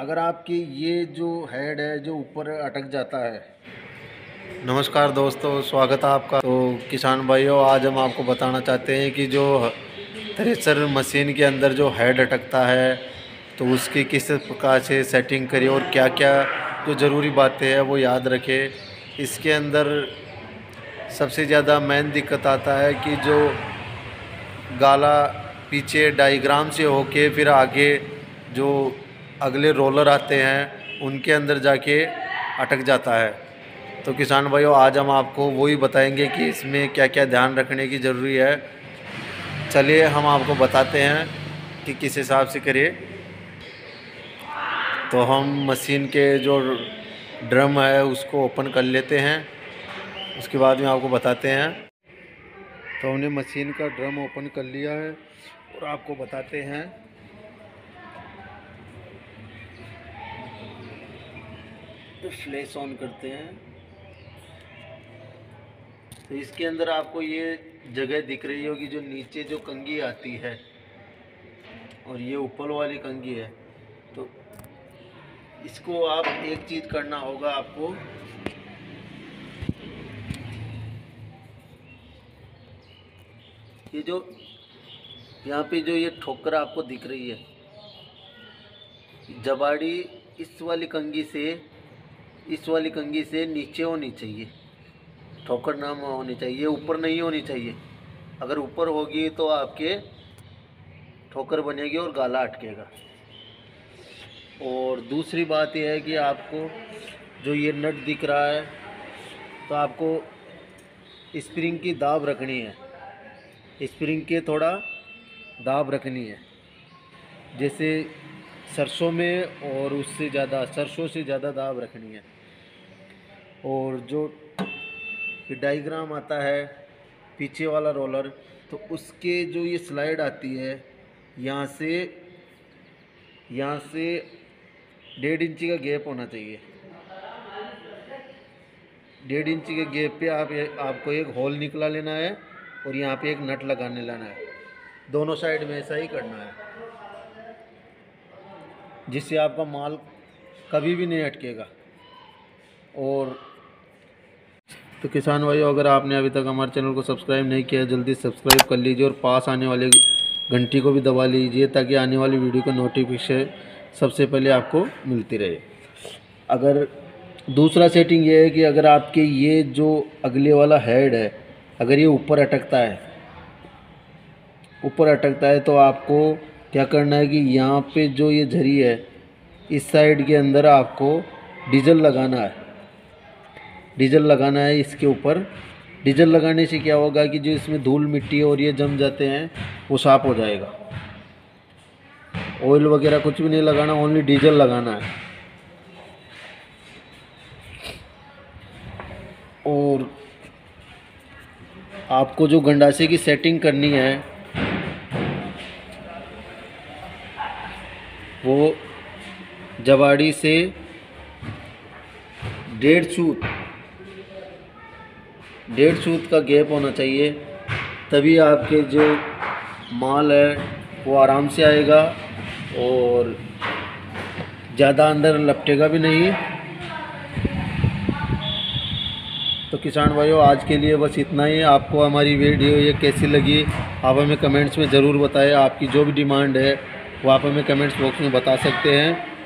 अगर आपकी ये जो हेड है जो ऊपर अटक जाता है। नमस्कार दोस्तों, स्वागत है आपका। तो किसान भाइयों, आज हम आपको बताना चाहते हैं कि जो थ्रेसर मशीन के अंदर जो हेड अटकता है तो उसकी किस प्रकार से सेटिंग करें और क्या क्या जो ज़रूरी बातें हैं वो याद रखें। इसके अंदर सबसे ज़्यादा मेन दिक्कत आता है कि जो गाला पीछे डायग्राम से होके फिर आगे जो अगले रोलर आते हैं उनके अंदर जाके अटक जाता है। तो किसान भाइयों, आज हम आपको वही बताएंगे कि इसमें क्या क्या ध्यान रखने की ज़रूरी है। चलिए हम आपको बताते हैं कि किस हिसाब से करिए। तो हम मशीन के जो ड्रम है उसको ओपन कर लेते हैं, उसके बाद में आपको बताते हैं। तो हमने मशीन का ड्रम ओपन कर लिया है और आपको बताते हैं। तो फ्लैश ऑन करते हैं। तो इसके अंदर आपको ये जगह दिख रही होगी जो नीचे जो कंघी आती है और ये ऊपर वाली कंघी है। तो इसको आप एक चीज़ करना होगा आपको, ये जो यहाँ पे जो ये ठोकर आपको दिख रही है, जबाड़ी इस वाली कंघी से नीचे होनी चाहिए, ठोकर ना होनी चाहिए, ऊपर नहीं होनी चाहिए। अगर ऊपर होगी तो आपके ठोकर बनेगी और गाला अटकेगा। और दूसरी बात यह है कि आपको जो ये नट दिख रहा है तो आपको स्प्रिंग की दाब रखनी है, स्प्रिंग के थोड़ा दाब रखनी है, जैसे सरसों में, और उससे ज़्यादा, सरसों से ज़्यादा दाब रखनी है। और जो डायग्राम आता है पीछे वाला रोलर, तो उसके जो ये स्लाइड आती है यहाँ से 1.5 इंची का गैप होना चाहिए। 1.5 इंची के गैप पे आपको एक होल निकला लेना है और यहाँ पे एक नट लगाने लाना है। दोनों साइड में ऐसा ही करना है, जिससे आपका माल कभी भी नहीं अटकेगा। और तो किसान भाइयों, अगर आपने अभी तक हमारे चैनल को सब्सक्राइब नहीं किया है, जल्दी सब्सक्राइब कर लीजिए और पास आने वाले घंटी को भी दबा लीजिए ताकि आने वाली वीडियो का नोटिफिकेशन सबसे पहले आपको मिलती रहे। अगर दूसरा सेटिंग ये है कि अगर आपके ये जो अगले वाला हेड है अगर ये ऊपर अटकता है तो आपको क्या करना है कि यहाँ पे जो ये झरी है इस साइड के अंदर आपको डीजल लगाना है इसके ऊपर। डीजल लगाने से क्या होगा कि जो इसमें धूल मिट्टी और ये जम जाते हैं वो साफ हो जाएगा। ऑयल वगैरह कुछ भी नहीं लगाना, ओनली डीजल लगाना है। और आपको जो गंडासे की सेटिंग करनी है वो जबाड़ी से 1.5 सूत का गैप होना चाहिए, तभी आपके जो माल है वो आराम से आएगा और ज़्यादा अंदर लपटेगा भी नहीं। तो किसान भाइयों, आज के लिए बस इतना ही। आपको हमारी वीडियो ये कैसी लगी आप हमें कमेंट्स में ज़रूर बताएं। आपकी जो भी डिमांड है वो आप हमें कमेंट्स बॉक्स में बता सकते हैं।